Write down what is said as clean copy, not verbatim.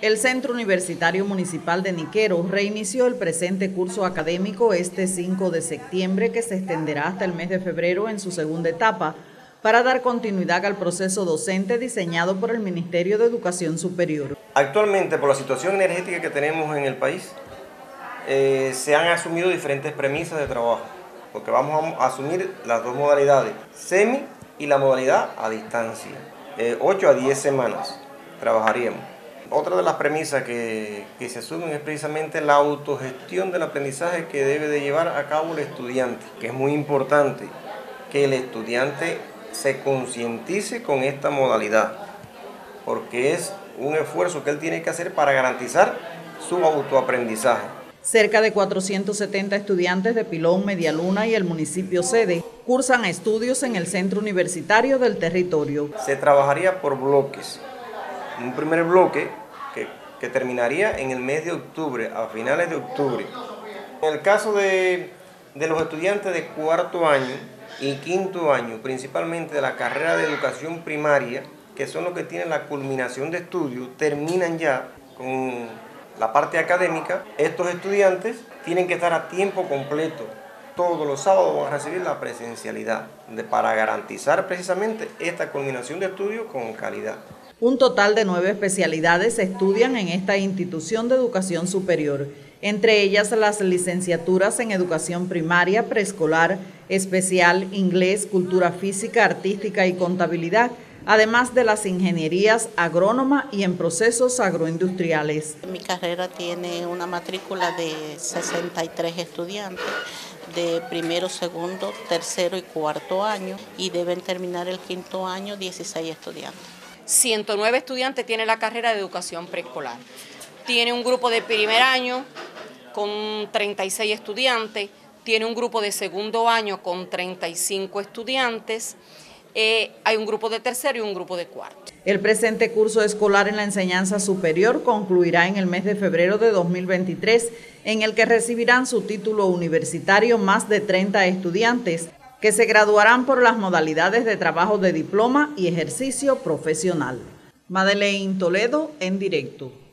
El Centro Universitario Municipal de Niquero reinició el presente curso académico este 5 de septiembre, que se extenderá hasta el mes de febrero en su segunda etapa, para dar continuidad al proceso docente diseñado por el Ministerio de Educación Superior. Actualmente, por la situación energética que tenemos en el país, se han asumido diferentes premisas de trabajo, porque vamos a asumir las dos modalidades, semi y la modalidad a distancia. 8 a 10 semanas trabajaríamos. Otra de las premisas que se asumen es precisamente la autogestión del aprendizaje que debe de llevar a cabo el estudiante, que es muy importante que el estudiante se concientice con esta modalidad, porque es un esfuerzo que él tiene que hacer para garantizar su autoaprendizaje. Cerca de 470 estudiantes de Pilón, Medialuna y el municipio sede cursan estudios en el centro universitario del territorio. Se trabajaría por bloques. Un primer bloque que terminaría en el mes de octubre, a finales de octubre. En el caso de los estudiantes de cuarto año y quinto año, principalmente de la carrera de educación primaria, que son los que tienen la culminación de estudios, terminan ya con la parte académica. Estos estudiantes tienen que estar a tiempo completo. Todos los sábados van a recibir la presencialidad para garantizar precisamente esta culminación de estudios con calidad. Un total de 9 especialidades se estudian en esta institución de educación superior, entre ellas las licenciaturas en educación primaria, preescolar, especial, inglés, cultura física, artística y contabilidad, además de las ingenierías agrónoma y en procesos agroindustriales. Mi carrera tiene una matrícula de 63 estudiantes de primero, segundo, tercero y cuarto año, y deben terminar el quinto año 16 estudiantes. 109 estudiantes tiene la carrera de educación preescolar. Tiene un grupo de primer año con 36 estudiantes, tiene un grupo de segundo año con 35 estudiantes, hay un grupo de tercero y un grupo de cuarto. El presente curso escolar en la enseñanza superior concluirá en el mes de febrero de 2023, en el que recibirán su título universitario más de 30 estudiantes, que se graduarán por las modalidades de trabajo de diploma y ejercicio profesional. Madeleine Toledo, en directo.